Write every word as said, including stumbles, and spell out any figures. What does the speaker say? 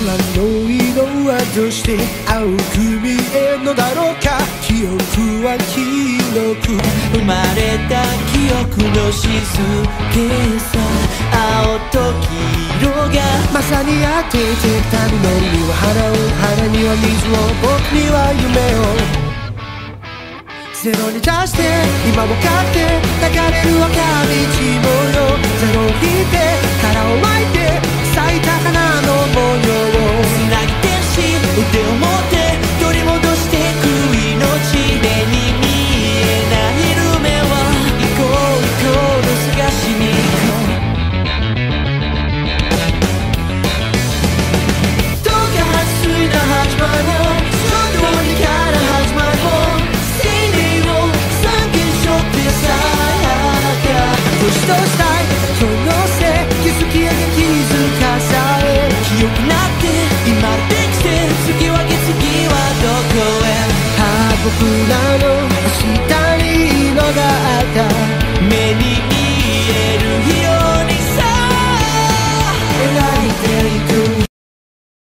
の色はどうして青く見えるのだろうか。記憶は記録、生まれた記憶の静けさ、青と黄色がまさに当ててたのには花を、花には水を、僕には夢をゼロに出して今も勝って流れる若道模様、ゼロを引いて殻を巻いて咲いた花の模様をつなぎ天使、腕を持って取り戻してく命でに見えない夢は行こう行こうと探しに行こう。どうか初恋の始まりを外にから始まりをどうしたいそのせい気づきや気づかされ記憶なって